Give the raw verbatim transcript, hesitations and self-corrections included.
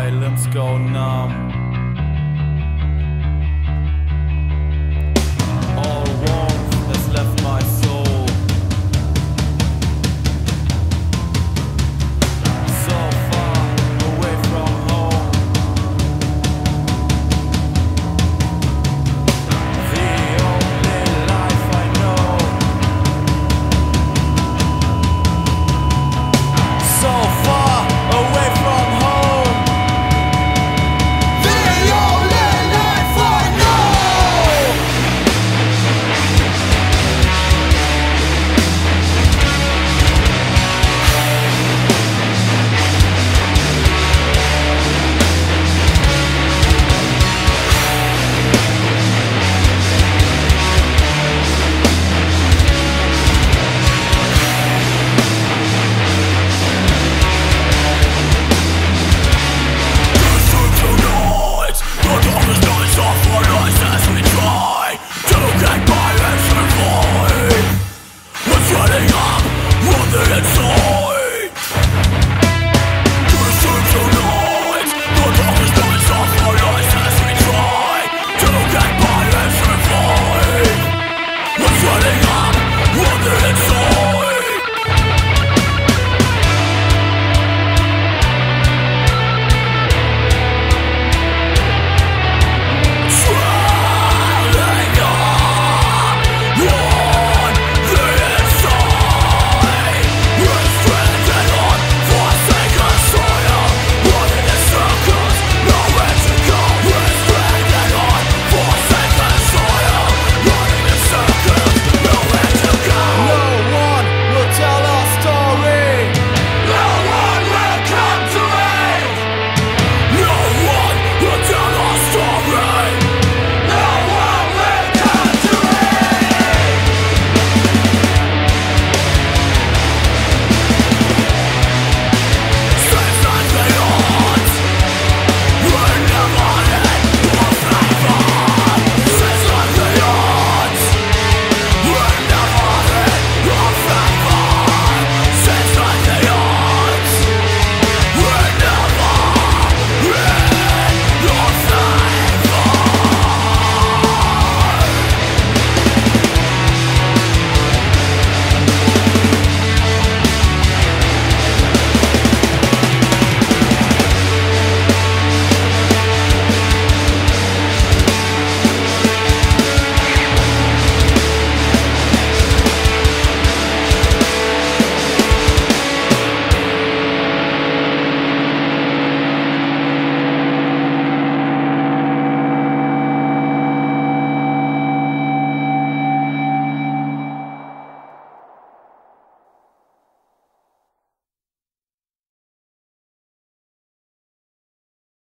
my limbs go numb.